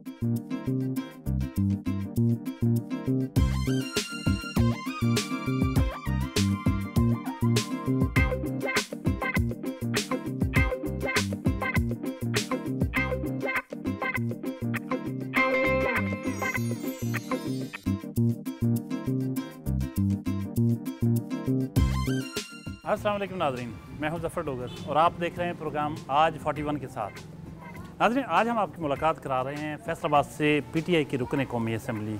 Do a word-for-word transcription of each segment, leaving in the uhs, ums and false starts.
अस्सलाम वालेकुम नाजरीन, मैं हूं ज़फ़र डोगर और आप देख रहे हैं प्रोग्राम आज इकतालीस के साथ। नाजरीन, आज हम आपकी मुलाकात करा रहे हैं फैसलाबाद से पीटीआई के रुकने कौमी असम्बली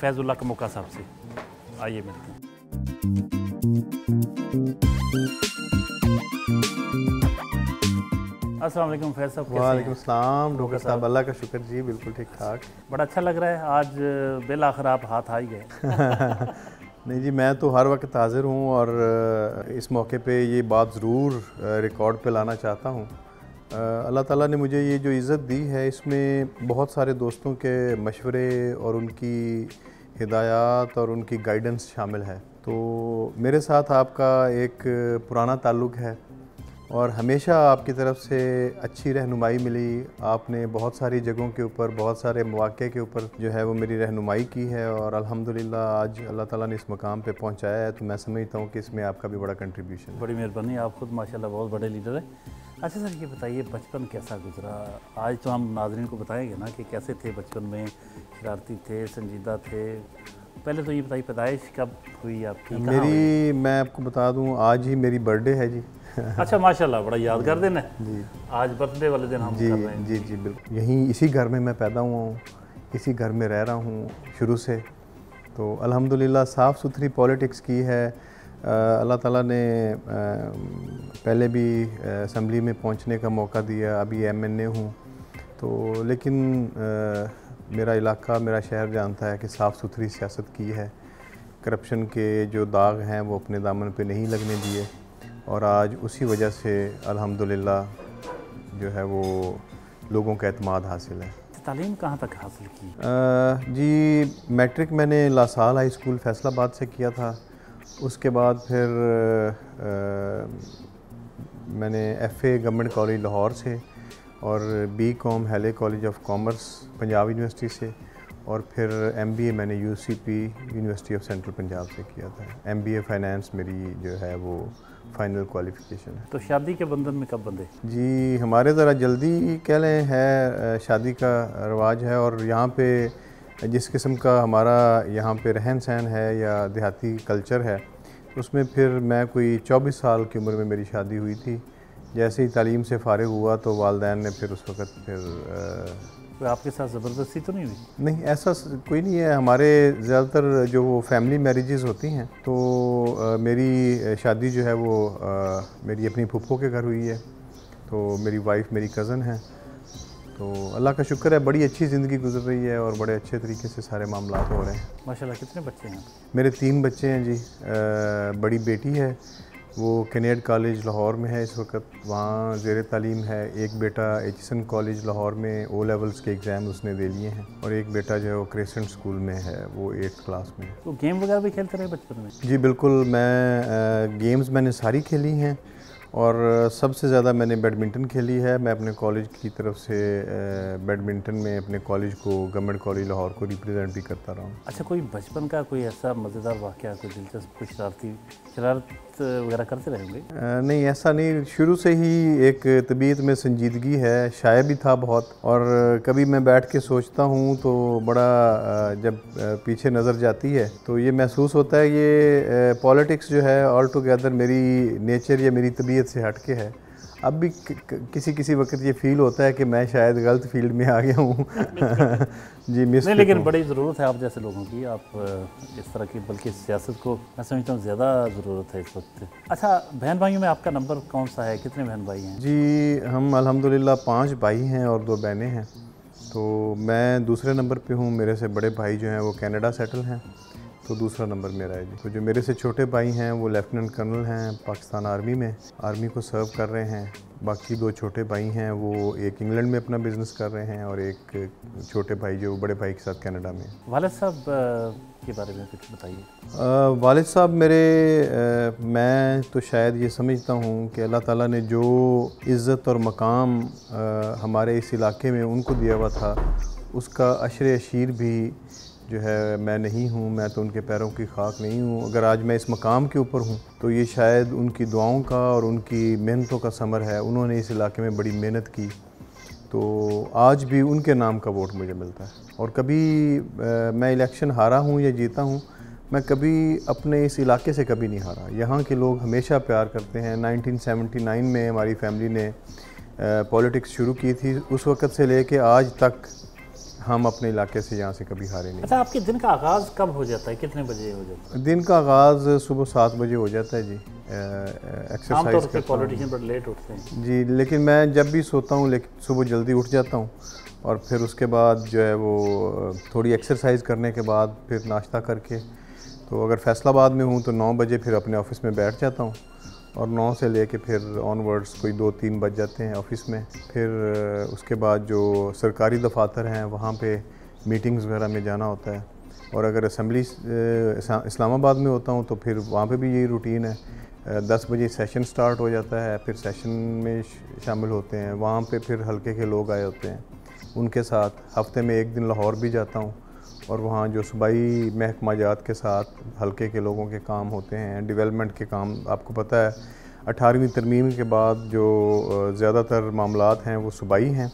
फैज़ उल्लाह कमोका साहब से। आइए मिलते हैं। अस्सलाम वालेकुम फैज़ साहब। वालेकुम सलाम डोगर साहब। अल्लाह का शुक्र जी, बिल्कुल ठीक ठाक। बड़ा अच्छा लग रहा है आज, बेलाखिर आप हाथ आ ही गए। नहीं जी, मैं तो हर वक्त हाज़िर हूँ और इस मौके पे ये बात ज़रूर रिकॉर्ड पे लाना चाहता हूँ। अल्लाह ताला ने मुझे ये जो इज़्ज़त दी है, इसमें बहुत सारे दोस्तों के मशवरे और उनकी हिदायत और उनकी गाइडेंस शामिल है। तो मेरे साथ आपका एक पुराना ताल्लुक़ है और हमेशा आपकी तरफ से अच्छी रहनुमाई मिली। आपने बहुत सारी जगहों के ऊपर, बहुत सारे मौक़े के ऊपर जो है वो मेरी रहनुमाई की है और अल्हम्दुलिल्लाह आज अल्लाह ताला ने इस मकाम पे पहुंचाया है। तो मैं समझता हूँ कि इसमें आपका भी बड़ा कंट्रीब्यूशन है। बड़ी मेहरबानी, आप ख़ुद माशाल्लाह बहुत बड़े लीडर हैं। अच्छा सर, ये बताइए बचपन कैसा गुजरा? आज तो हम नाजरीन को बताएँगे ना कि कैसे थे बचपन में, शरारती थे, संजीदा थे। पहले तो ये बताइए पैदाइश कब हुई आपकी? मेरी, मैं आपको बता दूँ, आज ही मेरी बर्थडे है जी। अच्छा, माशाल्लाह, बड़ा यादगार दिन है जी। आज बर्थडे वाले दिन हम जी कर रहे हैं। जी जी बिल्कुल, यहीं इसी घर में मैं पैदा हुआ हूँ, इसी घर में रह रहा हूँ शुरू से। तो अल्हम्दुलिल्लाह साफ़ सुथरी पॉलिटिक्स की है। अल्लाह ताला ने आ, पहले भी असम्बली में पहुँचने का मौका दिया। अभी एमएनए हूँ तो, लेकिन आ, मेरा इलाका, मेरा शहर जानता है कि साफ़ सुथरी सियासत की है। करप्शन के जो दाग हैं वो अपने दामन पे नहीं लगने दिए और आज उसी वजह से अल्हम्दुलिल्लाह जो है वो लोगों का एतमाद हासिल है। तालीम कहाँ तक हासिल की? आ, जी, मैट्रिक मैंने लासाल हाई स्कूल फैसलाबाद से किया था। उसके बाद फिर आ, मैंने एफए गवर्नमेंट कॉलेज लाहौर से और B com Hailey college of commerce Punjab university से और फिर एमबीए मैंने UCP university of central Punjab से किया था। एमबीए फाइनेंस मेरी जो है वो फ़ाइनल क्वालिफिकेशन है। तो शादी के बंधन में कब बंधे? जी, हमारे ज़रा जल्दी कह लें है, शादी का रिवाज है और यहाँ पे जिस किस्म का हमारा यहाँ पे रहन सहन है या देहाती कल्चर है, उसमें फिर मैं कोई चौबीस साल की उम्र में मेरी शादी हुई थी। जैसे ही तालीम से फ़ारिग हुआ तो वालदैन ने फिर उस वक़्त फिर आ... तो आपके साथ ज़बरदस्ती तो नहीं हुई? नहीं, ऐसा कोई नहीं है। हमारे ज़्यादातर जो वो फैमिली मैरिजेस होती हैं तो आ, मेरी शादी जो है वो आ, मेरी अपनी फुप्पो के घर हुई है। तो मेरी वाइफ मेरी कज़न है। तो अल्लाह का शुक्र है, बड़ी अच्छी ज़िंदगी गुजर रही है और बड़े अच्छे तरीके से सारे मामला हो रहे हैं माशाल्लाह। कितने बच्चे हैं? मेरे तीन बच्चे हैं जी। आ, बड़ी बेटी है, वो किन्नैर्ड कॉलेज लाहौर में है इस वक्त, वहाँ ज़ेर तालीम है। एक बेटा एडजिसन कॉलेज लाहौर में ओ लेवल्स के एग्ज़ाम उसने दे लिए हैं और एक बेटा जो है वो क्रेसेंट स्कूल में है, वो एट्थ क्लास में है। तो गेम वगैरह भी खेलते रहे बचपन में? जी बिल्कुल, मैं आ, गेम्स मैंने सारी खेली हैं और सबसे ज़्यादा मैंने बैडमिंटन खेली है। मैं अपने कॉलेज की तरफ से बैडमिंटन में अपने कॉलेज को, गवर्नमेंट कॉलेज लाहौर को रिप्रेजेंट भी करता रहा हूँ। अच्छा, कोई बचपन का कोई ऐसा मज़ेदार वाक़या, कोई दिलचस्प, कुछ शरारती शरारत वगैरह करते रहेंगे? नहीं, ऐसा नहीं। शुरू से ही एक तबीयत में संजीदगी है, शाय भी था बहुत। और कभी मैं बैठ के सोचता हूँ तो बड़ा, जब पीछे नज़र जाती है तो ये महसूस होता है ये पॉलिटिक्स जो है ऑल टुगेदर मेरी नेचर या मेरी तबीयत से हटके है। अब भी किसी किसी वक्त ये फील होता है कि मैं शायद गलत फील्ड में आ गया हूँ। जी मिस नहीं, लेकिन बड़ी ज़रूरत है आप जैसे लोगों की, आप इस तरह की, बल्कि सियासत को मैं समझता हूँ ज़्यादा ज़रूरत है इस वक्त। अच्छा, बहन भाइयों में आपका नंबर कौन सा है? कितने बहन भाई हैं? जी, हम अल्हम्दुलिल्लाह पाँच भाई हैं और दो बहनें हैं। तो मैं दूसरे नंबर पर हूँ। मेरे से बड़े भाई जो हैं वो कनाडा सेटल हैं, तो दूसरा नंबर मेरा है जी। तो जो मेरे से छोटे भाई हैं वो लेफ्टिनेंट कर्नल हैं, पाकिस्तान आर्मी में, आर्मी को सर्व कर रहे हैं। बाकी दो छोटे भाई हैं वो एक इंग्लैंड में अपना बिज़नेस कर रहे हैं और एक छोटे भाई जो बड़े भाई के साथ कनाडा में। वालिद साहब के बारे में कुछ बताइए। वालिद साहब मेरे, आ, मैं तो शायद ये समझता हूँ कि अल्लाह ताला ने जो इज़्ज़त और मकाम आ, हमारे इस इलाके में उनको दिया हुआ था उसका अशर अशीर भी जो है मैं नहीं हूँ, मैं तो उनके पैरों की खाक नहीं हूँ। अगर आज मैं इस मकाम के ऊपर हूँ तो ये शायद उनकी दुआओं का और उनकी मेहनतों का समर है। उन्होंने इस इलाके में बड़ी मेहनत की, तो आज भी उनके नाम का वोट मुझे मिलता है। और कभी आ, मैं इलेक्शन हारा हूँ या जीता हूँ, मैं कभी अपने इस इलाके से कभी नहीं हारा। यहाँ के लोग हमेशा प्यार करते हैं। नाइनटीन सेवेंटी नाइन में हमारी फैमिली ने पॉलिटिक्स शुरू की थी, उस वक़्त से लेके आज तक हम अपने इलाके से यहाँ से कभी हारे नहीं। अच्छा, आपके दिन का आगाज़ कब हो जाता है, कितने बजे हो जाता है? दिन का आगाज़ सुबह सात बजे हो जाता है जी। एक्सरसाइज करते हैं। पॉलिटिशियन बट लेट उठते हैं जी, लेकिन मैं जब भी सोता हूँ लेकिन सुबह जल्दी उठ जाता हूँ। और फिर उसके बाद जो है वो थोड़ी एक्सरसाइज करने के बाद फिर नाश्ता करके, तो अगर फैसलाबाद में हूँ तो नौ बजे फिर अपने ऑफिस में बैठ जाता हूँ और नौ से ले कर फिर ऑनवर्ड्स कोई दो तीन बज जाते हैं ऑफिस में। फिर उसके बाद जो सरकारी दफातर हैं वहाँ पे मीटिंग्स वगैरह में जाना होता है। और अगर असम्बली इस्लामाबाद में होता हूँ तो फिर वहाँ पे भी यही रूटीन है। दस बजे सेशन स्टार्ट हो जाता है, फिर सेशन में शामिल होते हैं। वहाँ पे फिर हल्के के लोग आए होते हैं, उनके साथ हफ्ते में एक दिन लाहौर भी जाता हूँ और वहाँ जो सूबाई महकमा जात के साथ हल्के के लोगों के काम होते हैं, डेवलपमेंट के काम। आपको पता है अठारहवीं तरमीम के बाद जो ज़्यादातर मामलात हैं वो सूबाई हैं,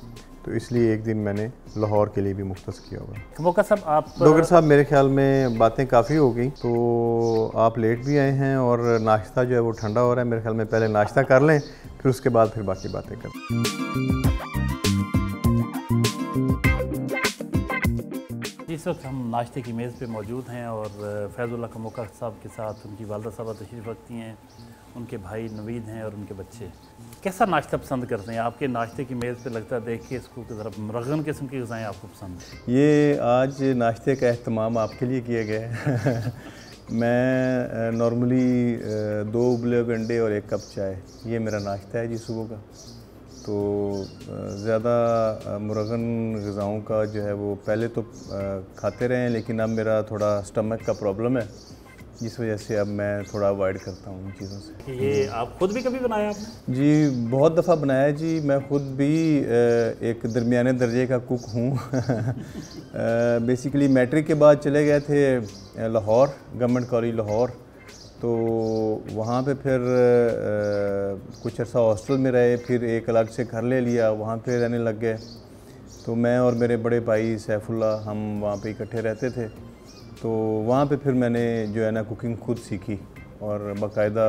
तो इसलिए एक दिन मैंने लाहौर के लिए भी मुख्तस किया हुआ है। कमोका साहब, आप डोगर साहब मेरे ख्याल में बातें काफ़ी हो गई, तो आप लेट भी आए हैं और नाश्ता जो है वो ठंडा हो रहा है। मेरे ख्याल में पहले नाश्ता कर लें, फिर उसके बाद फिर बाकी बातें करें। इस वक्त हम नाश्ते की मेज़ पे मौजूद हैं और फैज़ उल्लाह कमोका साहब के साथ उनकी वालदा साहबा तशरीफ़ रखती हैं, उनके भाई नवीद हैं और उनके बच्चे। कैसा नाश्ता पसंद करते हैं? आपके नाश्ते की मेज़ पे लगता है देख के इसको ज़रा मरगन किस्म की ग़िज़ाएँ आपको पसंद हैं। ये आज नाश्ते का अहतमाम आपके लिए किया गया है। मैं नॉर्मली दो उबले हुए अंडे और एक कप चाय, ये मेरा नाश्ता है जी सुबह का। तो ज़्यादा मुरगन ग़िज़ाओं का जो है वो पहले तो खाते रहे हैं, लेकिन अब मेरा थोड़ा स्टमक का प्रॉब्लम है, जिस वजह से अब मैं थोड़ा अवॉइड करता हूँ उन चीज़ों से। ये आप ख़ुद भी कभी बनाया आपने? जी बहुत दफ़ा बनाया जी। मैं ख़ुद भी एक दरमियाने दर्जे का कुक हूँ। बेसिकली मैट्रिक के बाद चले गए थे लाहौर, गवर्नमेंट कॉलेज लाहौर, तो वहाँ पे फिर आ, कुछ अर्सा हॉस्टल में रहे, फिर एक अलग से घर ले लिया, वहाँ पे रहने लग गए। तो मैं और मेरे बड़े भाई सैफुल्ला हम वहाँ पे इकट्ठे रहते थे, तो वहाँ पे फिर मैंने जो है ना कुकिंग खुद सीखी और बाकायदा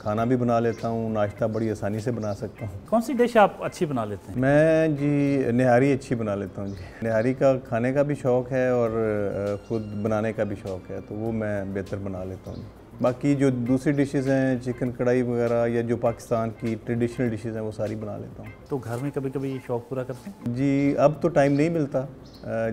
खाना भी बना लेता हूँ, नाश्ता बड़ी आसानी से बना सकता हूँ। कौन सी डिश आप अच्छी बना लेते हैं? मैं जी निहारी अच्छी बना लेता हूँ जी। निहारी का खाने का भी शौक़ है और ख़ुद बनाने का भी शौक़ है, तो वो मैं बेहतर बना लेता हूँ। बाकी जो दूसरी डिशेज़ हैं, चिकन कढ़ाई वगैरह या जो पाकिस्तान की ट्रेडिशनल डिशेज़ हैं, वो सारी बना लेता हूँ। तो घर में कभी कभी शौक़ पूरा करते हैं जी? अब तो टाइम नहीं मिलता,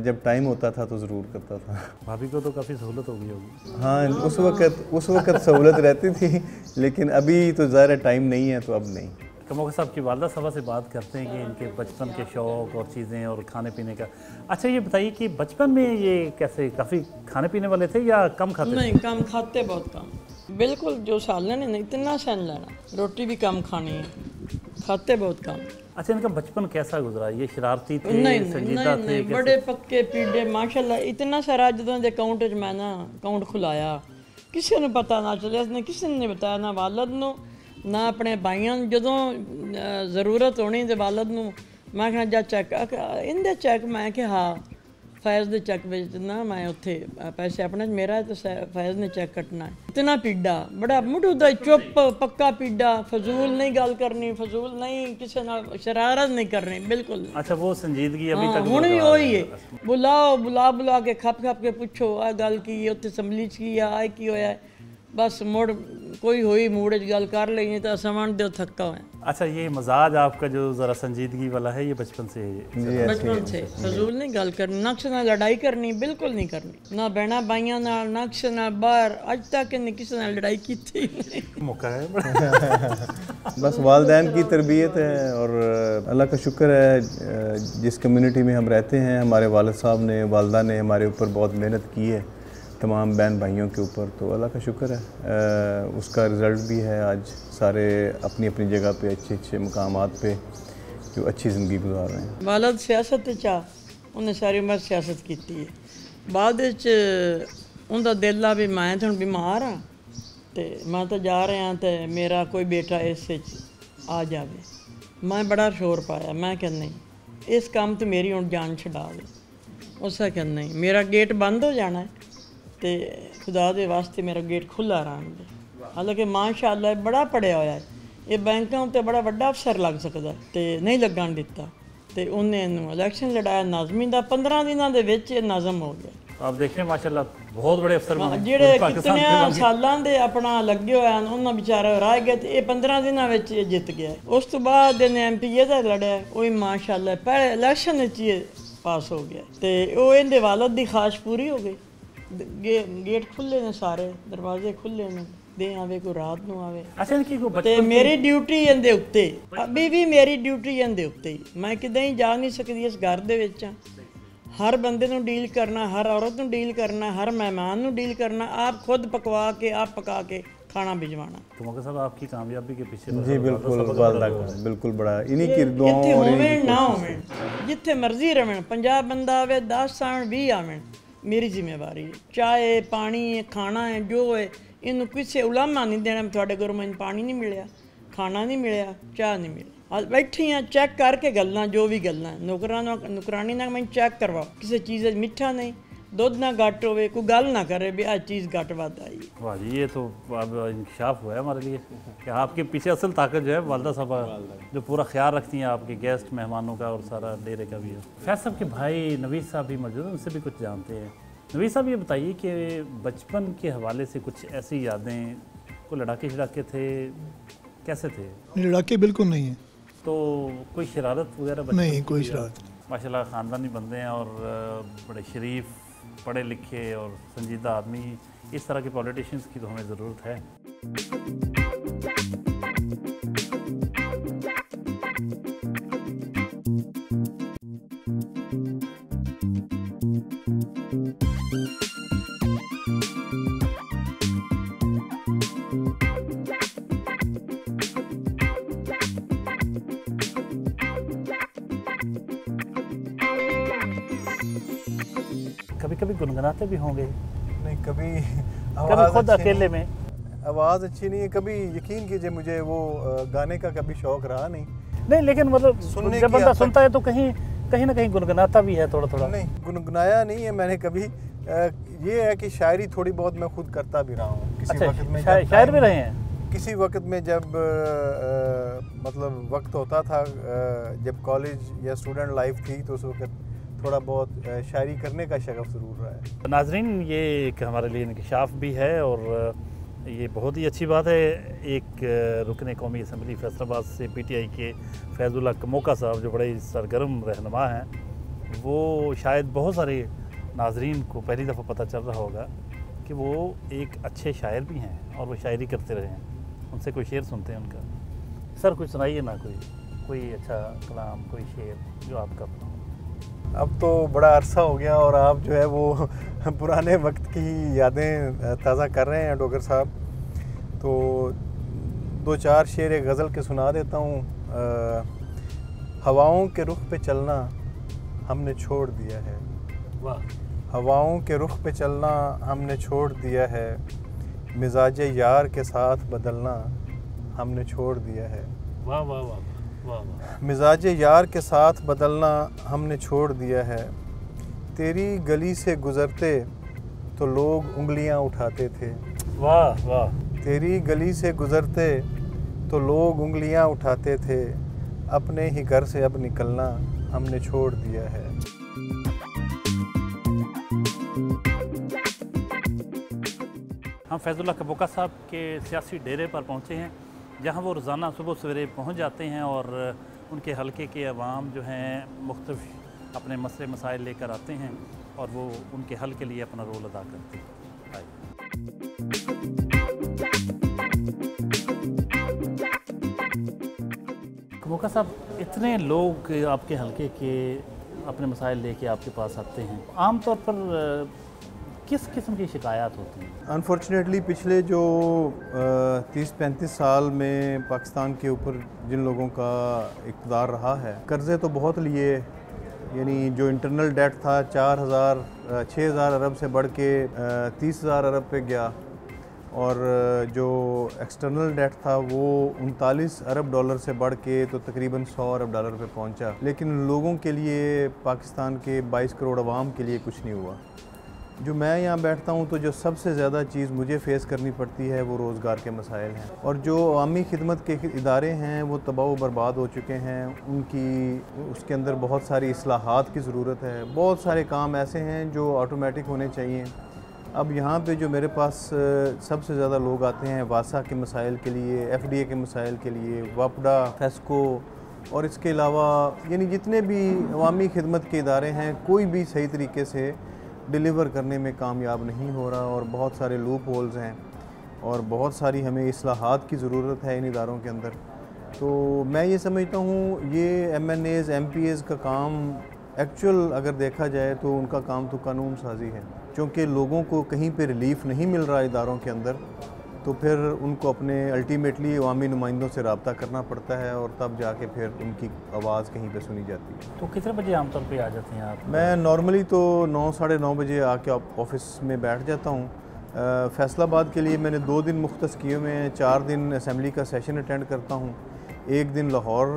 जब टाइम होता था तो ज़रूर करता था। भाभी को तो काफ़ी सहूलत हो गई होगी। हाँ, उस वक़्त उस वक़्त सहूलत रहती थी, लेकिन अभी तो ज़ाहिर टाइम नहीं है, तो अब नहीं। कमोका साहब की वालदा साहबा से बात करते हैं कि इनके बचपन के शौक़ और चीज़ें और खाने पीने का। अच्छा ये बताइए कि बचपन में ये कैसे, काफ़ी खाने पीने वाले थे या कम खाते थे? नहीं, कम खाते, बहुत कम, बिल्कुल। जो साल लेने नहीं इतना सहन लेना, रोटी भी कम खानी है, खाते बहुत कम। अच्छा, इनका बचपन कैसा गुजरा? ये शरारती थे? नहीं नहीं, नहीं, नहीं बड़े पक्के पीढ़े माशाल्लाह। इतना सारा जो अकाउंट मैं ना अकाउंट खुलाया, किसी ने पता ना चलिया, उसने किसी ने बताया ना वालद न ना अपने भाइयों। जो जरूरत होनी तो वालद न मैं क्या जा चैक इनके चैक मैं कि हाँ फैज़ के चैक बेचना, मैं उत्थे पैसे अपने मेरा तो फैज़ ने चैक कटना है। इतना पीड़ा बड़ा मुठू दा चुप पक्का पीड़ा, फजूल नहीं गल करनी, फजूल नहीं किसी नाल शरारत नहीं करनी, बिल्कुल। अच्छा वो संजीदगी अभी तक हुण भी वही है, बुलाओ बुला बुला के खप खप के पुछो आ गल की उत्थे असम्बली च की आ की होया है, बस मुड़ कोई हुई मूड गल कर लेंगे तो समान दो थका हुआ है। अच्छा ये मजाज आपका जो जरा संजीदगी वाला है ये बचपन से है? बचपन से फजूल नहीं गल करनी, ना किसी नाल लड़ाई करनी बिल्कुल नहीं करनी, ना बहना भाइयों नाल, ना किसी नाल बाहर, अज तक इन्हें किसी नाल लड़ाई की थी मौका है। बस वालिदैन की तरबियत है और अल्लाह का शुक्र है जिस कम्यूनिटी में हम रहते हैं, हमारे वालिद साहब ने वालदा ने हमारे ऊपर बहुत मेहनत की है, तमाम बहन भाइयों के ऊपर, तो अल्लाह का शुक्र है। आ, उसका रिज़ल्ट भी है, आज सारे अपनी अपनी जगह पे अच्छे अच्छे मकामात पे जो अच्छी ज़िंदगी गुजार रहे हैं। वालद सियासत चाह उन्हें सारी उम्र सियासत की है। बाद उनका दिल आ भी मैं तो हम बीमार हाँ तो मैं तो जा रहा तो मेरा कोई बेटा इस आ जाए। मैं बड़ा शोर पाया, मैं क्या नहीं इस काम तो मेरी हम जान छड़ा दे। उसका क्या नहीं मेरा गेट बंद हो जाना है तो खुदा दे वास्ते मेरा गेट खुला रहा। हालांकि माशाअल्लाह बड़ा पढ़िया होया है, ये बैंकों ते बड़ा वड्डा अफसर लग सकता तो नहीं लगन दिता। तो उन्हें इलेक्शन लड़ाया नाजमी का, पंद्रह दिनों के विच नाजम हो गया। आप देखें माशाअल्लाह बहुत बड़े अफसर जेडे कितने सालों के अपना लगे हुए हैं, उन्होंने बेचारा राह गए तो ये पंद्रह दिनों में जित गया। उस तो बाद इन्हें एम पी ए का लड़िया, वही माशाअल्लाह पहले इलेक्शन पास हो गया तो वो इनके वालद की ख्वाहिश पूरी हो गई। गे, गेट खुले ने, सारे दरवाजे खुले ने, दिन आवे कोई रात को आवे। अच्छा कि कोई मेरी ड्यूटी इनके उत्ते, अभी भी मेरी ड्यूटी इनके उत्ते, मैं किदां ही जा नहीं सकती। इस घर दे विच हर बंदे नूं डील करना, हर औरत नूं डील करना, हर मेहमान नूं डील करना, आप खुद पकवा के आप पका के खाना भिजवाना। कमोका साहब आपकी कामयाबी के पीछे जी बिल्कुल बिल्कुल बड़ा इन्हीं की दुआओं और जिथे होवे ना होवे, जिथे मर्जी रवण, पचास बंदा आवे, दस आवन, बीस आवन, मेरी जिम्मेवारी है। चाय पानी है, खाना है, जो है इनू किसी उलामा नहीं देना। थोड़े घर मैं पानी नहीं मिलया, खाना नहीं मिलया, चाय नहीं मिली। आज बैठी हाँ चैक करके गल्लां, जो भी गल्लां नौकरा नौकरानी ना मैं चैक करवाओ, किसी चीज़ मिठा नहीं, दूध ना घट होवे, कोई गल ना करे भी आज चीज़ घट वाद आई। वाह जी, ये तो अब इंकशाफ हुआ है हमारे लिए कि आपके पीछे असल ताकत जो है वालदा साहब जो पूरा ख्याल रखती हैं आपके गेस्ट मेहमानों का और सारा डेरे का भी है। फैज साहब के भाई नवीद साहब भी मौजूद हैं, उनसे भी कुछ जानते हैं। नवीद साहब ये बताइए कि बचपन के हवाले से कुछ ऐसी यादें, कोई लड़ाके शड़ाके थे, कैसे थे? लड़ाके बिल्कुल नहीं है, तो कोई शरारत वगैरह नहीं? कोई शरारत, माशाल्लाह ख़ानदानी बंदे हैं और बड़े शरीफ पढ़े लिखे और संजीदा आदमी। इस तरह के पॉलिटिशियंस की तो हमें ज़रूरत है। कभी गुनगुनाते भी होंगे? नहीं, कभी कभी खुद अकेले में। आवाज़ अच्छी नहीं है, कभी यकीन कीजिए मुझे वो गाने का कभी शौक रहा नहीं। नहीं लेकिन मतलब सुनने जब बंदा सुनता है तो कहीं कहीं ना कहीं गुनगुनाता भी है थोड़ा थोड़ा। नहीं, गुनगुनाया नहीं है मैंने कभी। ये है कि शायरी थोड़ी बहुत मैं खुद करता भी रहा हूँ किसी वक्त में। शायर भी रहे हैं? किसी वक्त में जब मतलब वक्त होता था, जब कॉलेज या स्टूडेंट लाइफ थी तो उस वक्त थोड़ा बहुत शायरी करने का शगफ ज़रूर रहा है। नाजरीन, ये एक हमारे लिए इंकशाफ भी है और ये बहुत ही अच्छी बात है। एक रुकने कौमी असम्बली फैसलाबाद से पी टी आई के फैज़ उल्लाह कमोका साहब जो बड़े सरगर्म रहनुमा हैं, वो शायद बहुत सारे नाजरीन को पहली दफ़ा पता चल रहा होगा कि वो एक अच्छे शायर भी हैं और वो शायरी करते रहे हैं। उनसे कोई शेर सुनते हैं उनका। सर कुछ सुनाइए ना, कोई कोई अच्छा कलाम, कोई शेर जो आपका अपना। अब तो बड़ा अरसा हो गया और आप जो है वो पुराने वक्त की यादें ताज़ा कर रहे हैं डोगर साहब, तो दो चार शेर गज़ल के सुना देता हूँ। हवाओं के रुख पे चलना हमने छोड़ दिया है, वाह। हवाओं के रुख पे चलना हमने छोड़ दिया है, मिजाज यार के साथ बदलना हमने छोड़ दिया है, वाह वाह वाह। मिजाज यार के साथ बदलना हमने छोड़ दिया है, तेरी गली से गुज़रते तो लोग उंगलियां उठाते थे, वाह वाह। तेरी गली से गुज़रते तो लोग उंगलियां उठाते थे, अपने ही घर से अब निकलना हमने छोड़ दिया है। हम फैज़ उल्लाह कमोका साहब के सियासी डेरे पर पहुंचे हैं जहाँ वो रोज़ाना सुबह सवेरे पहुँच जाते हैं और उनके हलके के अवाम जो हैं मुख्तलिफ अपने मसले मसाइल लेकर आते हैं और वो उनके हल के लिए अपना रोल अदा करते हैं। कमोका साहब, इतने लोग आपके हलके के अपने मसाइल लेके आपके पास आते हैं, आमतौर पर किस किस्म की शिकायत होती हैं? अनफॉर्चुनेटली पिछले जो तीस पैंतीस साल में पाकिस्तान के ऊपर जिन लोगों का इक़्तिदार रहा है, कर्ज़े तो बहुत लिए यानी जो इंटरनल डेट था चार हज़ार छः हज़ार अरब से बढ़ के तीस हज़ार अरब पे गया और जो एक्सटर्नल डेट था वो उनतालीस अरब डॉलर से बढ़ के तो तकरीबन सौ अरब डॉलर पे पहुंचा। लेकिन लोगों के लिए, पाकिस्तान के बाईस करोड़ आवाम के लिए कुछ नहीं हुआ। जो मैं यहाँ बैठता हूँ तो जो सबसे ज़्यादा चीज़ मुझे फ़ेस करनी पड़ती है वो रोज़गार के मसाइल हैं, और जो आवामी खिदमत के इदारे हैं वो तबाह बर्बाद हो चुके हैं, उनकी उसके अंदर बहुत सारी इस्लाहात की ज़रूरत है। बहुत सारे काम ऐसे हैं जो ऑटोमेटिक होने चाहिए। अब यहाँ पे जो मेरे पास सबसे ज़्यादा लोग आते हैं वासा के मसाइल के लिए, एफडीए के मसाइल के लिए, वापडा, फेस्को और इसके अलावा यानी जितने भी अवामी खिदमत के इदारे हैं कोई भी सही तरीके से डिलीवर करने में कामयाब नहीं हो रहा और बहुत सारे लूप होल्स हैं और बहुत सारी हमें इस्लाहात की ज़रूरत है इन इदारों के अंदर। तो मैं ये समझता हूँ ये M N As M P As का काम एक्चुअल अगर देखा जाए तो उनका काम तो कानून साजी है, क्योंकि लोगों को कहीं पे रिलीफ नहीं मिल रहा इदारों के अंदर, तो फिर उनको अपने अल्टीमेटली अवामी नुमाइंदों से रब्ता करना पड़ता है और तब जाके फिर उनकी आवाज़ कहीं पे सुनी जाती है। तो कितने बजे आमतौर पे आ जाते हैं आप? मैं नॉर्मली तो नौ साढ़े नौ बजे आके ऑफिस में बैठ जाता हूँ। फैसलाबाद के लिए मैंने दो दिन मुख्तस किए हुए हैं, चार दिन असम्बली का सेशन अटेंड करता हूँ, एक दिन लाहौर,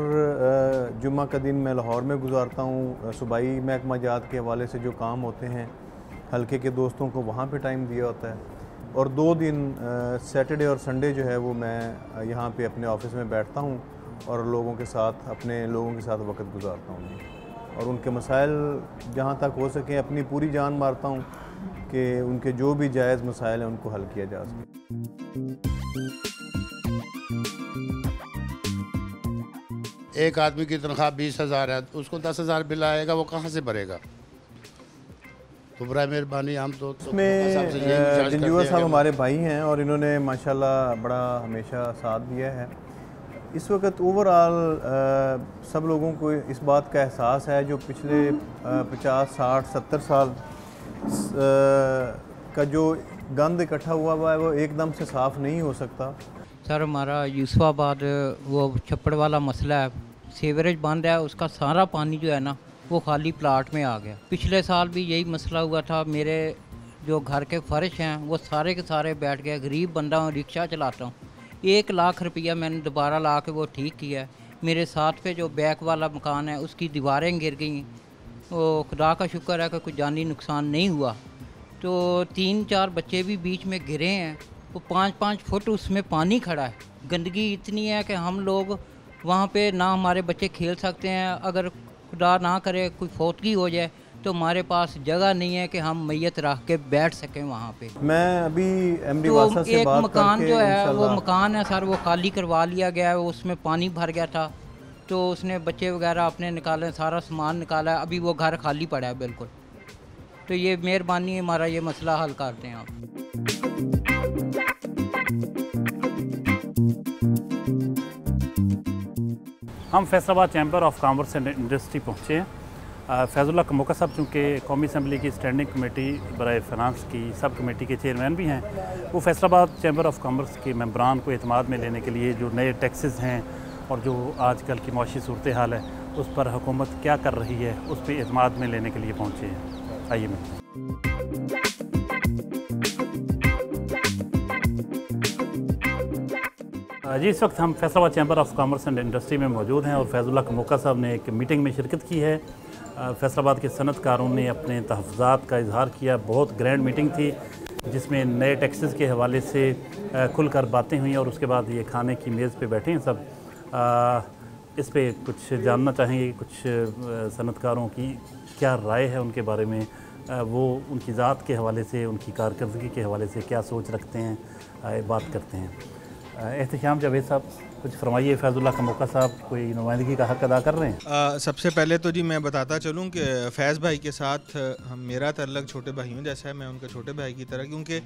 जुम्मा का दिन मैं लाहौर में गुजारता हूँ, सूबाई महकमा जात के हवाले से जो काम होते हैं हल्के के दोस्तों को वहाँ पे टाइम दिया होता है, और दो दिन सैटरडे और संडे जो है वो मैं यहाँ पे अपने ऑफिस में बैठता हूँ और लोगों के साथ अपने लोगों के साथ वक्त गुजारता हूँ और उनके मसाइल जहाँ तक हो सके अपनी पूरी जान मारता हूँ कि उनके जो भी जायज़ मसाइल हैं उनको हल किया जा सके। एक आदमी की तनख्वाह बीस हज़ार है, उसको दस हज़ार बिल आएगा, वो कहाँ से भरेगा? तो बराए मेहरबानी हम तो इसमें जंजुआ साहब हमारे भाई हैं और इन्होंने माशाल्लाह बड़ा हमेशा साथ दिया है। इस वक्त ओवरऑल सब लोगों को इस बात का एहसास है जो पिछले पचास साठ सत्तर साल का जो गंद इकट्ठा हुआ हुआ है वो एकदम से साफ़ नहीं हो सकता। सर हमारा यूसुफाबाद वो छप्पड़ वाला मसला है, सीवरेज बंद है, उसका सारा पानी जो है ना वो खाली प्लाट में आ गया। पिछले साल भी यही मसला हुआ था, मेरे जो घर के फर्श हैं वो सारे के सारे बैठ गए। गरीब बंदा हूँ, रिक्शा चलाता हूँ, एक लाख रुपया मैंने दोबारा ला के वो ठीक किया है। मेरे साथ पे जो बैक वाला मकान है उसकी दीवारें गिर गई, वो खुदा का शुक्र है कि कोई जानी नुकसान नहीं हुआ, तो तीन चार बच्चे भी बीच में गिरे हैं, वो पाँच पाँच फुट उसमें पानी खड़ा है। गंदगी इतनी है कि हम लोग वहाँ पे ना हमारे बच्चे खेल सकते हैं, अगर खुदा ना करे कोई फोतगी हो जाए तो हमारे पास जगह नहीं है कि हम मैयत रख के बैठ सकें वहाँ पे। मैं अभी एमडी वासा से बात करके, एक मकान जो है वो मकान है सर वो खाली करवा लिया गया है, उसमें पानी भर गया था तो उसने बच्चे वगैरह अपने निकाले, सारा सामान निकाला, अभी वो घर खाली पड़ा है बिल्कुल। तो ये मेहरबानी हमारा ये मसला हल करते हैं आप। हम Faisalabad chamber of commerce and industry पहुँचे हैं। फैज़ उल्लाह कमोका साहब चूँकि कौमी असम्बली की स्टैंडिंग कमेटी बराए फ़िनांस की सब कमेटी के चेयरमैन भी हैं, वो फैसलाबाद चैम्बर ऑफ कॉमर्स के मेम्बरान को एतमाद में लेने के लिए जो नए टैक्सेस हैं और जो आजकल की मआशी सूरत हाल है उस पर हुकूमत क्या कर रही है उस पर एतमाद में लेने के लिए पहुँचे हैं। आइए मैं जी इस वक्त हम Faisalabad chamber of commerce and industry में मौजूद हैं और फैज़ उल्लाह कमोका साहब ने एक मीटिंग में शिरकत की है। फैसलाबाद के सनतकारों ने अपने तहफ़्ज़ात का इजहार किया। बहुत ग्रैंड मीटिंग थी जिसमें नए टैक्सेस के हवाले से खुल कर बातें हुई और उसके बाद ये खाने की मेज़ पे बैठे हैं सब। आ, इस पर कुछ जानना चाहेंगे, कुछ सनतकारों की क्या राय है उनके बारे में, वो उनकी ज़ात के हवाले से, उनकी कारकर्दगी के हवाले से क्या सोच रखते हैं, आए बात करते हैं। एहतशाम जावेद साहब कुछ फरमाइए, फैज़ुल्लाह कमोका साहब कोई नुमाइंदगी का हक अदा कर रहे हैं? आ, सबसे पहले तो जी मैं बताता चलूँ कि फैज़ भाई के साथ हम मेरा तअल्लुक़ छोटे भाइयों जैसा है, मैं उनका छोटे भाई की तरह, क्योंकि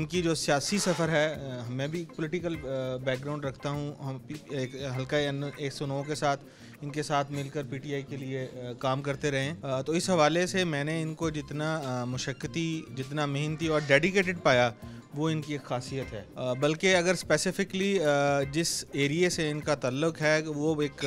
इनकी जो सियासी सफ़र है, मैं भी पॉलिटिकल बैकग्राउंड रखता हूँ। हम एक हल्का एक सौ नौ के साथ इनके साथ मिलकर पीटीआई के लिए काम करते रहें, तो इस हवाले से मैंने इनको जितना मुशक्क़ती, जितना मेहनती और डेडिकेटेड पाया वो इनकी एक खासियत है। बल्कि अगर स्पेसिफ़िकली जिस एरिए से इनका ताल्लुक़ है वो एक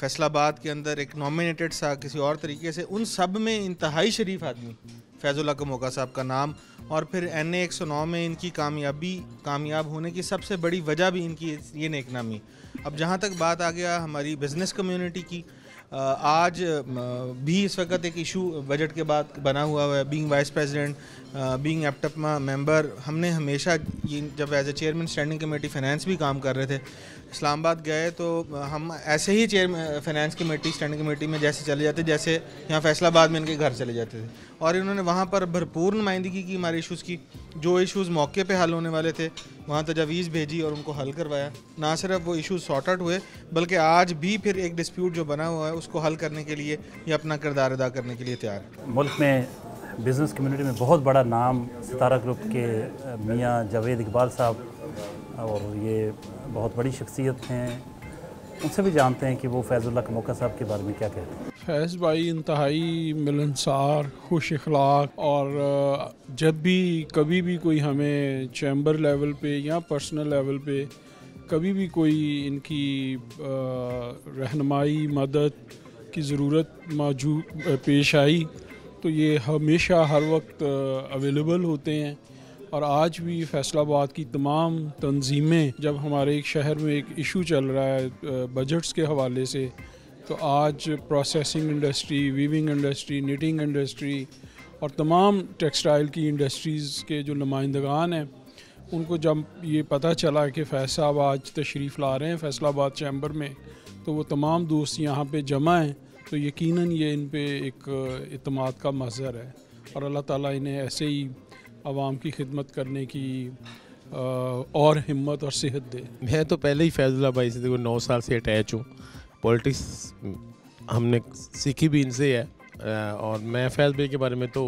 फैसलाबाद के अंदर एक नॉमिनेटेड सा किसी और तरीके से, उन सब में इंतहाई शरीफ आदमी फैज़ुल्लाह कमोका साहब का नाम और फिर एन ए एक सौ नौ में इनकी कामयाबी कामयाब होने की सबसे बड़ी वजह भी इनकी ये नेकनामी। अब जहाँ तक बात आ गया हमारी बिज़नेस कम्यूनिटी की, आज भी इस वक्त एक इशू बजट के बाद बना हुआ है, बीइंग वाइस प्रेसिडेंट, बीइंग एप्टपमा मेंबर, हमने हमेशा ये जब as a chairman standing committee finance भी काम कर रहे थे, इस्लामाबाद गए तो हम ऐसे ही chair finance committee standing committee में जैसे चले जाते जैसे यहाँ फैसलाबाद में इनके घर चले जाते थे, और इन्होंने वहाँ पर भरपूर नुमाइंदगी की हमारे इशूज़ की। जो इशूज़ मौके पे हल होने वाले थे वहाँ तजवीज़ भेजी और उनको हल करवाया, ना सिर्फ वो इशूज़ सॉर्ट आउट हुए बल्कि आज भी फिर एक डिस्प्यूट जो बना हुआ है उसको हल करने के लिए या अपना किरदार अदा करने के लिए तैयार है। मुल्क में बिज़नेस कम्यूनिटी में बहुत बड़ा नाम सितारा ग्रुप के मियाँ जावेद इकबाल साहब, और ये बहुत बड़ी शख्सियत हैं, उनसे भी जानते हैं कि वो फैज़ुल्लाह कमोका साहब के बारे में क्या कहते हैं। फैज़ भाई इंतहाई मिलनसार, खुश अखलाक, और जब भी कभी भी कोई हमें चैम्बर लेवल पे या पर्सनल लेवल पे कभी भी कोई इनकी रहनुमाई मदद की ज़रूरत मौजूद पेश आई तो ये हमेशा हर वक्त अवेलेबल होते हैं। और आज भी फैसलाबाद की तमाम तंजीमें जब हमारे एक शहर में एक इशू चल रहा है बजट्स के हवाले से, तो आज processing industry, weaving industry, knitting industry और तमाम टेक्सटाइल की इंडस्ट्रीज़ के जो नुमाइंदगान हैं उनको जब ये पता चला कि फैज़ साहब आज तशरीफ़ ला रहे हैं फैसलाबाद चैम्बर में, तो वो तमाम दोस्त यहाँ पर जमा हैं, तो यकीनन ये इन पर एक इत्मीनान का मज़हर है और अल्लाह ताला इन्हें ऐसे ही आवाम की खिदमत करने की आ, और हिम्मत और सेहत दे। मैं तो पहले ही फैज़ुल्लाह भाई से देखो नौ साल से अटैच हूँ, पॉलिटिक्स हमने सीखी भी इनसे है, और मैं फैज़ भाई के बारे में तो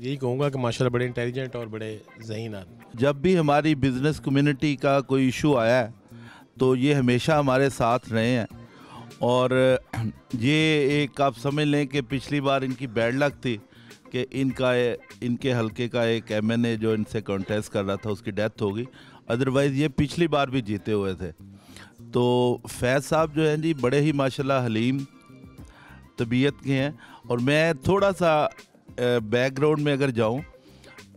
यही कहूँगा कि माशाल्लाह बड़े इंटेलिजेंट और बड़े ज़हीन आदमी। जब भी हमारी बिज़नेस कम्यूनिटी का कोई इशू आया है तो ये हमेशा हमारे साथ रहे हैं, और ये एक आप समझ लें कि पिछली बार इनकी बैड लक थी कि इनका इनके हलके का एक एम एन ए जो इनसे कॉन्टेस्ट कर रहा था उसकी डेथ हो गई, अदरवाइज़ ये पिछली बार भी जीते हुए थे। तो फैज़ साहब जो हैं जी बड़े ही माशाल्लाह हलीम तबीयत के हैं, और मैं थोड़ा सा बैकग्राउंड में अगर जाऊं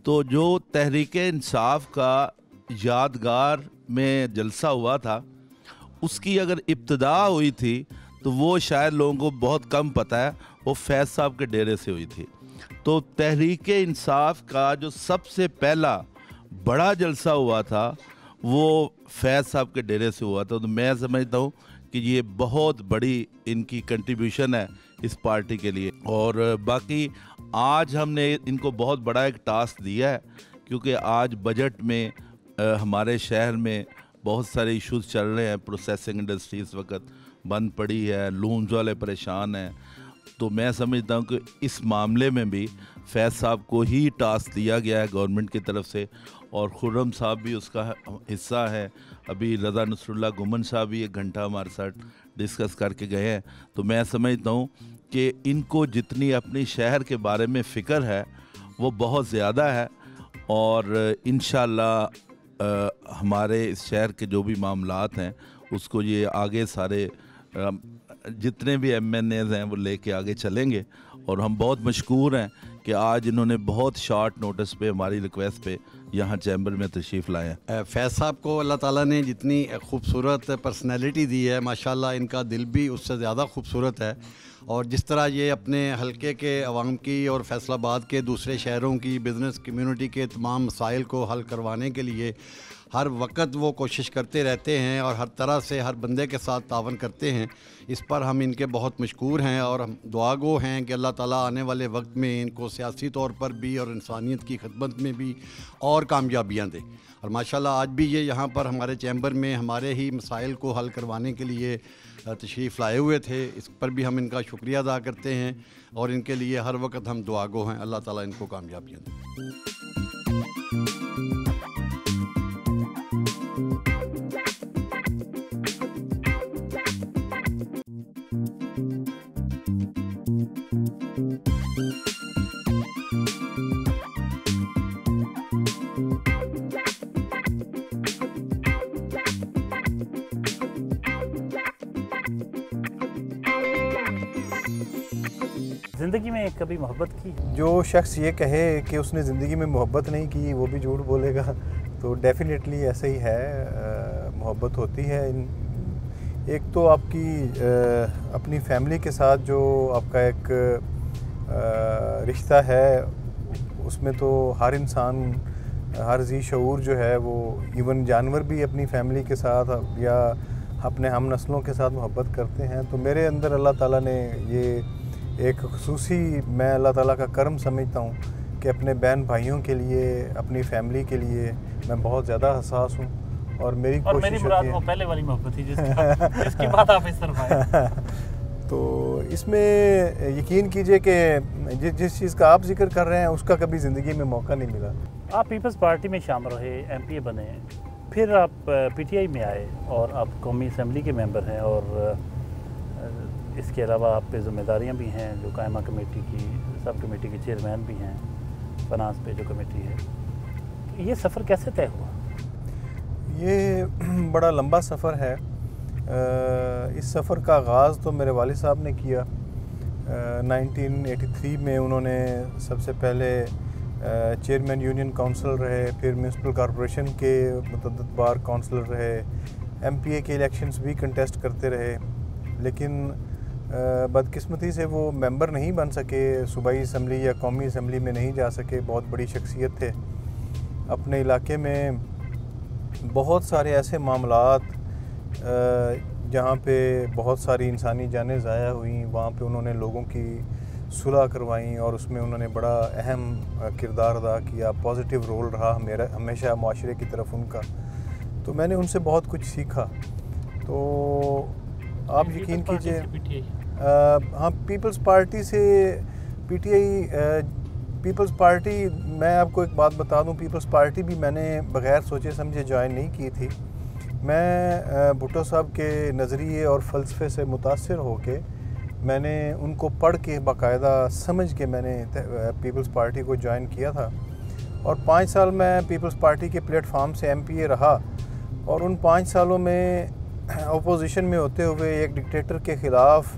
तो जो तहरीक इंसाफ का यादगार में जलसा हुआ था उसकी अगर इब्तदा हुई थी तो वो शायद लोगों को बहुत कम पता है, वो फैज़ साहब के डेरे से हुई थी। तो तहरीक इंसाफ का जो सबसे पहला बड़ा जलसा हुआ था वो फैज़ साहब के डेरे से हुआ था, तो मैं समझता हूँ कि ये बहुत बड़ी इनकी कंट्रीब्यूशन है इस पार्टी के लिए। और बाकी आज हमने इनको बहुत बड़ा एक टास्क दिया है क्योंकि आज बजट में आ, हमारे शहर में बहुत सारे इश्यूज़ चल रहे हैं, प्रोसेसिंग इंडस्ट्री इस वक्त बंद पड़ी है, लूम्स वाले परेशान हैं, तो मैं समझता हूं कि इस मामले में भी फैज़ साहब को ही टास्क दिया गया है गवर्नमेंट की तरफ से, और खुर्रम साहब भी उसका हिस्सा है, अभी रज़ा नसरुल्ला गुमन साहब भी एक घंटा हमारे साथ डिस्कस करके गए हैं। तो मैं समझता हूं कि इनको जितनी अपने शहर के बारे में फ़िक्र है वो बहुत ज़्यादा है, और इंशाल्लाह हमारे इस शहर के जो भी मामलात हैं उसको ये आगे सारे आ, जितने भी एम एन एज़ हैं वो लेके आगे चलेंगे, और हम बहुत मशकूर हैं कि आज इन्होंने बहुत शॉर्ट नोटिस पे हमारी रिक्वेस्ट पे यहाँ चैम्बर में तशरीफ़ लाए हैं। फैज़ साहब को अल्लाह ताला ने जितनी खूबसूरत पर्सनैलिटी दी है माशाल्लाह, इनका दिल भी उससे ज़्यादा खूबसूरत है, और जिस तरह ये अपने हलके के अवाम की और फैसलाबाद के दूसरे शहरों की बिज़नेस कम्यूनिटी के तमाम मसाइल को हल करवाने के लिए हर वक्त वो कोशिश करते रहते हैं और हर तरह से हर बंदे के साथ तावन करते हैं, इस पर हम इनके बहुत मशकूर हैं, और हम दुआगो हैं कि अल्लाह ताला आने वाले वक्त में इनको सियासी तौर पर भी और इंसानियत की खिदमत में भी और कामयाबियाँ दें। और माशाल्लाह आज भी ये यहाँ पर हमारे चैम्बर में हमारे ही मसाइल को हल करवाने के लिए तशरीफ़ लाए हुए थे, इस पर भी हम इनका शुक्रिया अदा करते हैं, और इनके लिए हर वक्त हम दुआगो हैं, अल्लाह ताला इनको कामयाबियाँ दें। ज़िंदगी में कभी मोहब्बत की? जो शख्स ये कहे कि उसने ज़िंदगी में मोहब्बत नहीं की वो भी झूठ बोलेगा। तो डेफिनेटली ऐसा ही है, मोहब्बत होती है। एक तो आपकी आ, अपनी फैमिली के साथ जो आपका एक रिश्ता है उसमें तो हर इंसान, हर जी शऊर जो है वो, इवन जानवर भी अपनी फैमिली के साथ या अपने हम नस्लों के साथ मोहब्बत करते हैं। तो मेरे अंदर अल्लाह ताला ने ये एक खुसूसी, मैं अल्लाह ताला का कर्म समझता हूँ कि अपने बहन भाइयों के लिए, अपनी फैमिली के लिए मैं बहुत ज़्यादा हसास हूँ। और मेरी और मेरी मुराद वो पहले वाली मोहब्बत थी जिसका इसके बाद आप इस तरफ आए। तो इसमें यकीन कीजिए कि जिस जिस चीज़ का आप जिक्र कर रहे हैं उसका कभी ज़िंदगी में मौका नहीं मिला। आप पीपल्स पार्टी में शामिल रहे, एम पी ए बने, फिर आप पी टी आई में आए और आप कौमी असम्बली के मेंबर हैं और इसके अलावा आप पे जिम्मेदारियाँ भी हैं जो कायमा कमेटी की, सब कमेटी के चेयरमैन भी हैं, फनास पे जो कमेटी है। ये सफ़र कैसे तय हुआ? ये बड़ा लंबा सफ़र है। इस सफ़र का आगाज़ तो मेरे वालिद साहब ने किया। नाइनटीन एटी थ्री में उन्होंने सबसे पहले चेयरमैन यूनियन काउंसिल रहे, फिर म्यूनसिपल कॉरपोरेशन के मुतअद्दिद बार काउंसलर रहे, एम पी ए के इलेक्शंस भी कंटेस्ट करते रहे। लेकिन बदकिस्मती से वो मेंबर नहीं बन सके, सूबाई असम्बली या कौमी असम्बली में नहीं जा सके। बहुत बड़ी शख्सियत थे अपने इलाके में। बहुत सारे ऐसे मामलात जहाँ पे बहुत सारी इंसानी जानें ज़ाया हुई, वहाँ पे उन्होंने लोगों की सुलह करवाई और उसमें उन्होंने बड़ा अहम किरदार अदा किया। पॉजिटिव रोल रहा मेरा हमेशा माशरे की तरफ उनका। तो मैंने उनसे बहुत कुछ सीखा। तो आप यकीन कीजिए, हाँ, पीपल्स पार्टी से P T I, People's party, मैं आपको एक बात बता दूं, पीपल्स पार्टी भी मैंने बग़ैर सोचे समझे ज्वाइन नहीं की थी। मैं भुट्टो साहब के नज़रिए और फ़लसफ़े से मुतासर होके मैंने उनको पढ़ के बाकायदा समझ के मैंने पीपल्स पार्टी को ज्वाइन किया था। और पाँच साल मैं पीपल्स पार्टी के प्लेटफार्म से एम पी ए रहा और उन पाँच सालों में अपोजिशन में होते हुए एक डिक्टेटर के ख़िलाफ़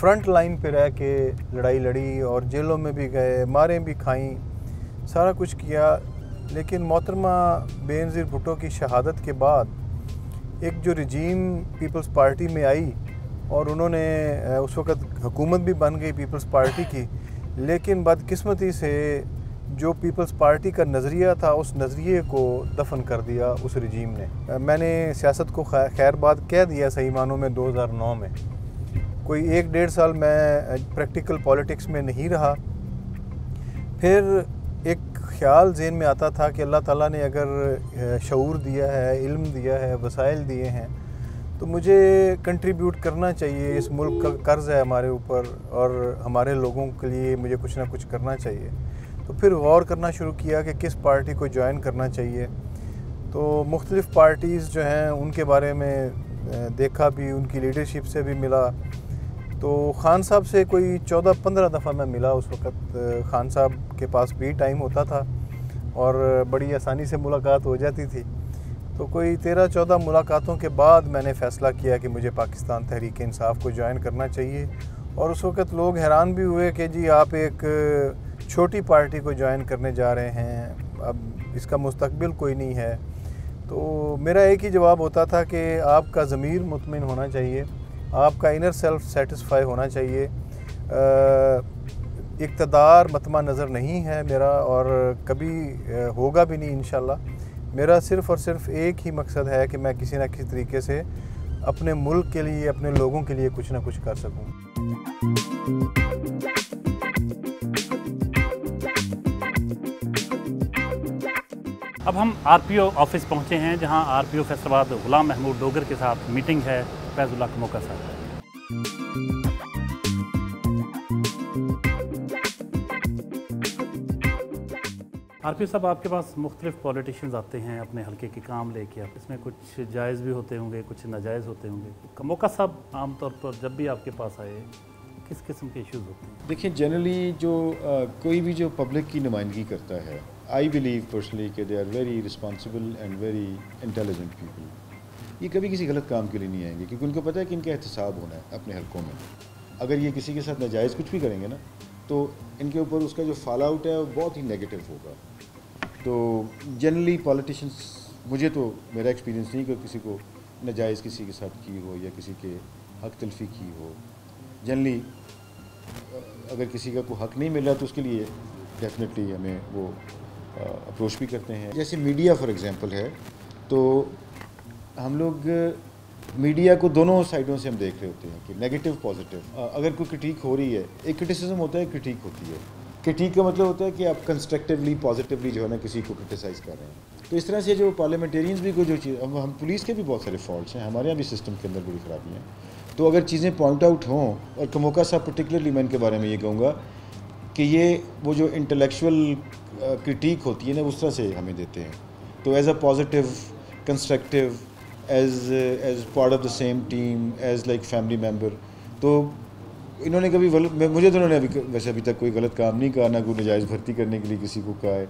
फ्रंट लाइन पर रह के लड़ाई लड़ी और जेलों में भी गए, मारें भी खाई, सारा कुछ किया। लेकिन मोहतरमा बेनज़ीर भुट्टो की शहादत के बाद एक जो रजीम पीपल्स पार्टी में आई और उन्होंने उस वक़्त हुकूमत भी बन गई पीपल्स पार्टी की, लेकिन बदकिस्मती से जो पीपल्स पार्टी का नज़रिया था उस नज़रिए को दफन कर दिया उस रजीम ने। मैंने सियासत को खैरबाद कह दिया सही मानों में दो हज़ार नौ में। कोई एक डेढ़ साल मैं प्रैक्टिकल पॉलिटिक्स में नहीं रहा। फिर एक ख्याल ज़हन में आता था कि अल्लाह ताला ने अगर शऊर दिया है, इल्म दिया है, वसाइल दिए हैं तो मुझे कंट्रीब्यूट करना चाहिए। इस मुल्क का कर्ज़ है हमारे ऊपर और हमारे लोगों के लिए मुझे कुछ ना कुछ करना चाहिए। तो फिर गौर करना शुरू किया कि किस पार्टी को ज्वाइन करना चाहिए। तो मुख्तलिफ़ पार्टीज़ जो हैं उनके बारे में देखा भी, उनकी लीडरशिप से भी मिला। तो ख़ान साहब से कोई चौदह पंद्रह दफ़ा मैं मिला। उस वक़्त ख़ान साहब के पास भी टाइम होता था और बड़ी आसानी से मुलाकात हो जाती थी। तो कोई तेरह चौदह मुलाकातों के बाद मैंने फ़ैसला किया कि मुझे पाकिस्तान तहरीक इंसाफ को ज्वाइन करना चाहिए। और उस वक़्त लोग हैरान भी हुए कि जी आप एक छोटी पार्टी को ज्वाइन करने जा रहे हैं, अब इसका मुस्तकबिल कोई नहीं है। तो मेरा एक ही जवाब होता था कि आपका ज़मीर मुतमिन होना चाहिए, आपका इनर सेल्फ सेटिस्फाई होना चाहिए। इक़्तिदार मतमा नज़र नहीं है मेरा और कभी होगा भी नहीं इंशाल्लाह। मेरा सिर्फ़ और सिर्फ़ एक ही मकसद है कि मैं किसी ना किसी तरीके से अपने मुल्क के लिए, अपने लोगों के लिए कुछ ना कुछ कर सकूं। अब हम आर पी ओ ऑफिस पहुँचे हैं जहाँ R P O Faisalabad Ghulam Mahmood Dogar के साथ मीटिंग है फैज़ उल्लाह कमोका साहब। आर पी ओ साहब, आपके पास मुख्तलिफ पॉलिटिशियंस आते हैं अपने हल्के के काम लेके, आप इसमें कुछ जायज़ भी होते होंगे, कुछ नाजायज़ होते होंगे। कमोका साहब आमतौर पर जब भी आपके पास आए किस किस्म के इश्यूज़ होते हैं? देखिए, जनरली जो आ, कोई भी जो पब्लिक की नुमाइंदगी करता है, आई बिलीव पर्सनली कि they are very responsible and very intelligent people. ये कभी किसी गलत काम के लिए नहीं आएंगे क्योंकि उनको पता है कि इनका एहतसाब होना है अपने हलकों में। अगर ये किसी के साथ नाजायज़ कुछ भी करेंगे ना तो इनके ऊपर उसका जो फॉल आउट है वो बहुत ही नेगेटिव होगा। तो जनरली पॉलिटिशियंस, मुझे तो मेरा एक्सपीरियंस नहीं कि किसी को नाजायज़ किसी के साथ की हो या किसी के हक़ तलफ़ी की हो। जनरली अगर किसी का कोई हक़ नहीं मिल रहा तो उसके लिए डेफिनेटली हमें वो अप्रोच भी करते हैं। जैसे मीडिया फॉर एग्ज़ाम्पल है, तो हम लोग मीडिया को दोनों साइडों से हम देख रहे होते हैं कि नेगेटिव पॉजिटिव। अगर कोई क्रिटिक हो रही है, एक क्रिटिसिज्म होता है, क्रिटिक होती है। क्रिटिक का मतलब होता है कि आप कंस्ट्रक्टिवली पॉजिटिवली जो है ना किसी को क्रिटिसाइज़ कर रहे हैं। तो इस तरह से जो पार्लियामेंटेरियंस भी कोई जो चीज़ हम, हम पुलिस के भी बहुत सारे फॉल्ट्स हैं, हमारे यहाँ भी सिस्टम के अंदर बड़ी ख़राबी हैं। तो अगर चीज़ें पॉइंट आउट हों, और कमोका साहब पर्टिकुलरली मैं इनके बारे में ये कहूँगा कि ये वो जो इंटेलेक्चुअल क्रिटिक होती है ना उस तरह से हमें देते हैं। तो as a positive constructive, as as part of the same team, as like family member. तो इन्होंने कभी मुझे तो इन्होंने अभी वैसे अभी तक कोई गलत काम नहीं कहा, ना कोई नाजायज़ भर्ती करने के लिए किसी को कहा है,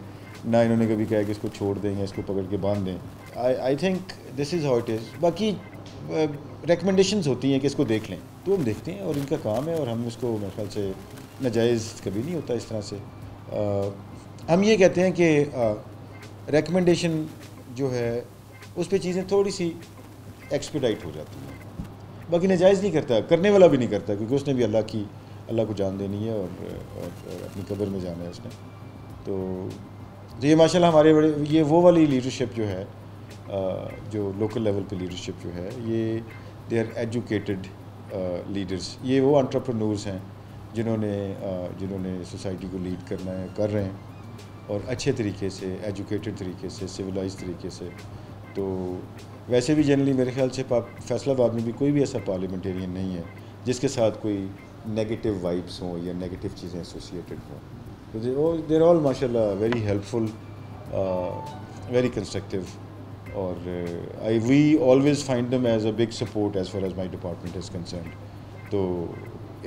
ना इन्होंने कभी कहा है कि इसको छोड़ दें या इसको पकड़ के बांध दें। I I think this is how it is. बाकी रिकमेंडेशंस होती हैं कि इसको देख लें, तो हम देखते हैं और इनका काम है, और हम इसको मेरे ख्याल से नाजायज़ कभी नहीं होता इस तरह से। आ, हम ये कहते हैं कि रिकमेंडेशन जो है उस पर चीज़ें थोड़ी सी एक्सपेडाइट हो जाती हैं, बाकी नाजायज़ नहीं करता, करने वाला भी नहीं करता, क्योंकि उसने भी अल्लाह की अल्लाह को जान देनी है और, और, और अपनी कब्र में जाना है उसने। तो तो ये माशाल्लाह हमारे बड़े ये वो वाली लीडरशिप जो है, जो लोकल लेवल पे लीडरशिप जो है, ये दे आर एजुकेटेड लीडर्स। ये वो एंटरप्रेन्योर्स हैं जिन्होंने जिन्होंने सोसाइटी को लीड करना है, कर रहे हैं, और अच्छे तरीके से, एजुकेटेड तरीके से, सिविलाइज तरीके से। तो वैसे भी जनरली मेरे ख्याल से फैसलाबाद में भी कोई भी ऐसा पार्लियामेंटेरियन नहीं है जिसके साथ कोई नेगेटिव वाइब्स हों या नेगेटिव चीज़ें एसोसिएटेड हों। तो देर ऑल माशाल्लाह वेरी हेल्पफुल, वेरी कंस्ट्रक्टिव, और I we always find them as a big support as far as my department is concern. तो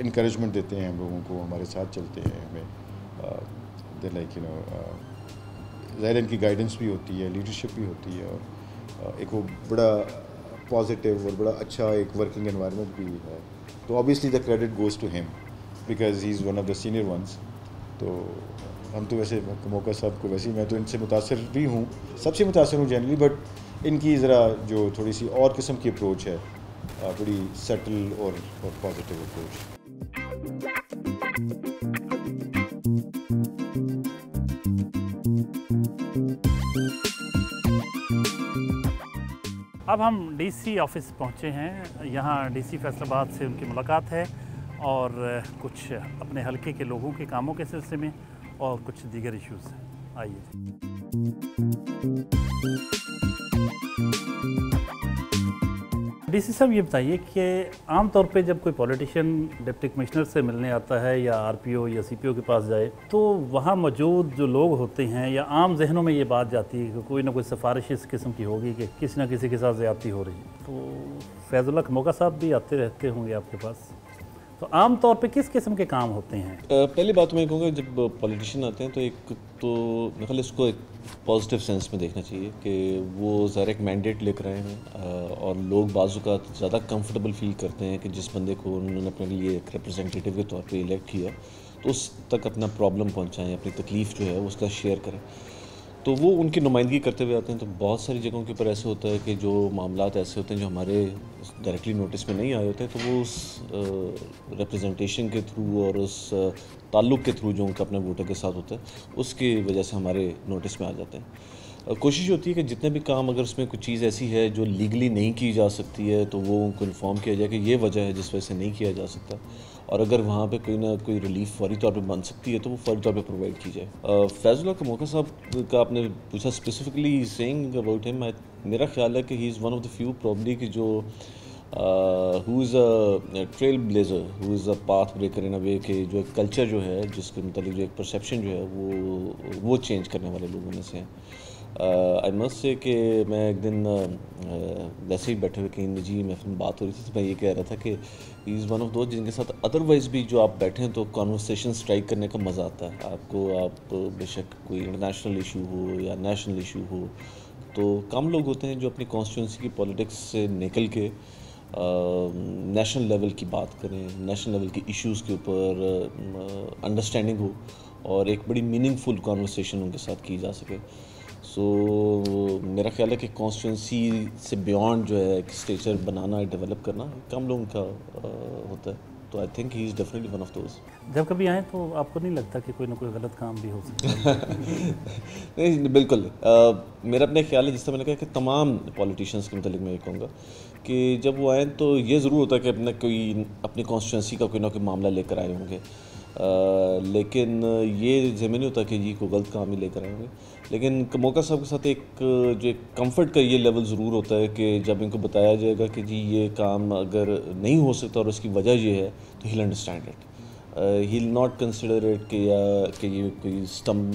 इनकरेजमेंट देते हैं हम लोगों को, हमारे साथ चलते हैं, हमें दे लाइक यू नो ज़ाहिर इनकी गाइडेंस भी होती है, लीडरशिप भी होती है, और एक वो बड़ा पॉजिटिव और बड़ा अच्छा एक वर्किंग एनवायरनमेंट भी है। तो obviously the credit goes to him because he is one of the senior ones. तो हम तो वैसे कमोका साहब को, वैसे मैं तो इनसे मुतासर भी हूँ, सबसे मुतासर हूँ जनरली, बट इनकी ज़रा जो थोड़ी सी और किस्म की अप्रोच है, बड़ी सटल और, और पॉजिटिव अप्रोच। अब हम डीसी ऑफिस पहुँचे हैं। यहाँ डीसी फैसलाबाद से उनकी मुलाकात है, और कुछ अपने हलके के लोगों के कामों के सिलसिले में और कुछ दीगर इश्यूज़ हैं। आइए डीसी साहब, ये बताइए कि आम तौर पे जब कोई पॉलिटिशियन डिप्टी कमिश्नर से मिलने आता है या आरपीओ या सीपीओ के पास जाए, तो वहाँ मौजूद जो लोग होते हैं या आम जहनों में ये बात जाती है कि कोई ना कोई सिफारिश इस किस्म की होगी कि किसी ना किसी के साथ ज़्यादती हो रही है। तो फैज़ुल्लाह कमोका साहब भी आते रहते होंगे आपके पास, तो आम तौर पे किस किस्म के काम होते हैं? पहली बात मैं कहूँगा, जब पॉलिटिशियन आते हैं तो एक तो मतलब इसको एक पॉजिटिव सेंस में देखना चाहिए कि वो ज़रा एक मैंडेट लेकर आए हैं, और लोग बाज़ू का ज़्यादा कंफर्टेबल फील करते हैं कि जिस बंदे को उन्होंने अपने लिए एक रिप्रेजेंटेटिव के तौर पर इलेक्ट किया तो उस तक अपना प्रॉब्लम पहुँचाएँ, अपनी तकलीफ़ जो है उसका शेयर करें। तो वो उनकी नुमाइंदगी करते हुए आते हैं। तो बहुत सारी जगहों के ऊपर ऐसे होता है कि जो मामलात ऐसे होते हैं जो हमारे डायरेक्टली नोटिस में नहीं आए होते, तो वो उस रिप्रेजेंटेशन के थ्रू और उस ताल्लुक़ के थ्रू जो उनका अपने वोटर के साथ होता है उसकी वजह से हमारे नोटिस में आ जाते हैं। कोशिश होती है कि जितने भी काम, अगर उसमें कोई चीज़ ऐसी है जो लीगली नहीं की जा सकती है, तो वो उनको इन्फॉर्म किया जाए कि ये वजह है जिस वजह से नहीं किया जा सकता, और अगर वहाँ पे कोई ना कोई रिलीफ फ़ौरी तौर पे बन सकती है तो वो फ़ौरी तौर पे प्रोवाइड की जाए। फैज़ुल्लाह कमोका साहब का आपने पूछा स्पेसिफिकली सेइंग अबाउट हिम, मेरा ख्याल है कि he is one of the few probably कि जो who is a trail blazer, who is a path breaker in a way, के जो एक कल्चर जो है जिसके मतलब जो एक परसेप्शन जो है वो वो चेंज करने वाले लोगों में से हैं। आई मस्ट से कि मैं एक दिन uh, वैसे ही बैठे हुए कहीं निजी महफिल में बात हो रही थी, तो मैं ये कह रहा था कि ही इज़ वन ऑफ दो जिनके साथ अदरवाइज़ भी जो आप बैठे हैं तो कॉन्वर्सेशन स्ट्राइक करने का मज़ा आता है आपको। आप बेशक कोई इंटरनेशनल इशू हो या नेशनल इशू हो, तो कम लोग होते हैं जो अपनी कॉन्स्टिट्यूंसी की पॉलिटिक्स से निकल के नेशनल लेवल की बात करें, नेशनल लेवल के इश्यूज़ के ऊपर अंडरस्टैंडिंग हो और एक बड़ी मीनिंगफुल कॉन्वर्सेशन उनके साथ की जा सके। सो so, मेरा ख्याल है कि कॉन्स्टिट्यूंसी से बियॉन्ड जो है एक स्टेचर बनाना, डेवलप करना कम लोगों का आ, होता है। तो I think he is definitely one of those. जब कभी आएँ तो आपको नहीं लगता कि कोई ना कोई गलत काम भी हो सकता है? नहीं, बिल्कुल। आ, मेरा अपने ख्याल है, जिससे मैंने कहा कि तमाम पॉलिटिशियंस के मतलब मैं ये कहूँगा कि जब वो आएँ तो ये ज़रूर होता है कि अपना कोई अपनी कॉन्स्टिट्यूंसी का कोई ना कोई मामला लेकर आए होंगे, आ, लेकिन ये ज़मीन होता कि जी को गलत काम ही लेकर आएंगे। लेकिन कमोका साहब के साथ एक जो एक कंफर्ट का ये लेवल ज़रूर होता है कि जब इनको बताया जाएगा कि जी ये काम अगर नहीं हो सकता और उसकी वजह ये है, तो he'll understand it, he'll not consider it कि या कि ये कोई स्टम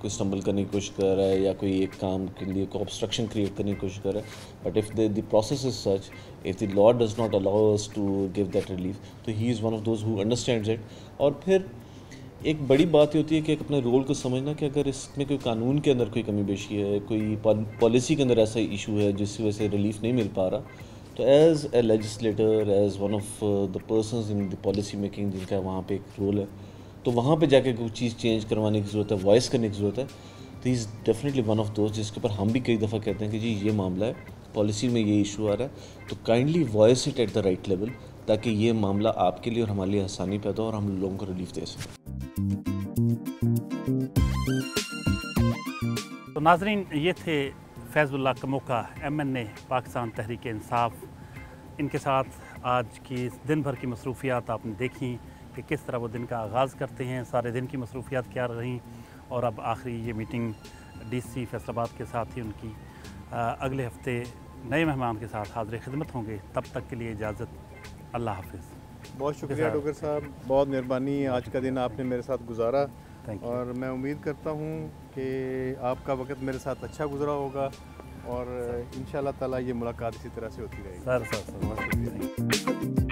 कोई स्टम्बल करने की कोशिश कर रहा है या कोई एक काम के लिए कोई ऑब्स्ट्रक्शन क्रिएट करने की कोशिश कर रहा है। But if the process is such, if the law does not allow us to give that relief, तो he is one of those who understands it. और फिर एक बड़ी बात ये होती है कि एक अपने रोल को समझना कि अगर इसमें कोई कानून के अंदर कोई कमी बेशी है, कोई पॉलिसी के अंदर ऐसा इशू है जिसकी वजह से रिलीफ नहीं मिल पा रहा, तो as a legislator, as one of the persons in the policy making जिनका वहाँ पे एक रोल है, तो वहाँ पे जाके कोई चीज़ चेंज करवाने की ज़रूरत है, वॉइस करने की ज़रूरत है। तो is definitely one of those जिसके ऊपर हम भी कई दफ़ा कहते हैं कि जी ये मामला है, पॉलिसी में ये इशू आ रहा है, तो kindly voice it at the right level, ताकि ये मामला आपके लिए और हमारे लिए आसानी पैदा हो और हम लोगों को रिलीफ दे सकें। तो नाजरीन, ये थे Faiz Ullah Kamoka, M N A Pakistan Tehreek Insaf. इनके साथ आज की इस दिन भर की मसरूफियात आपने देखी कि किस तरह वो दिन का आगाज़ करते हैं, सारे दिन की मसरूफियात क्या रहीं, और अब आखिरी ये मीटिंग डी सी फैसलाबाद के साथ ही उनकी। अगले हफ्ते नए मेहमान के साथ हाजिर खिदमत होंगे, तब तक के लिए इजाज़त, अल्लाह हाफिज़। बहुत शुक्रिया डोगर साहब, बहुत मेहरबानी। आज का दिन आपने मेरे साथ गुजारा और मैं उम्मीद करता हूँ कि आपका वक्त मेरे साथ अच्छा गुजरा होगा और इंशाअल्लाह ताला ये मुलाकात इसी तरह से होती रहेगी। सर सर, सर बहुत शुक्रिया।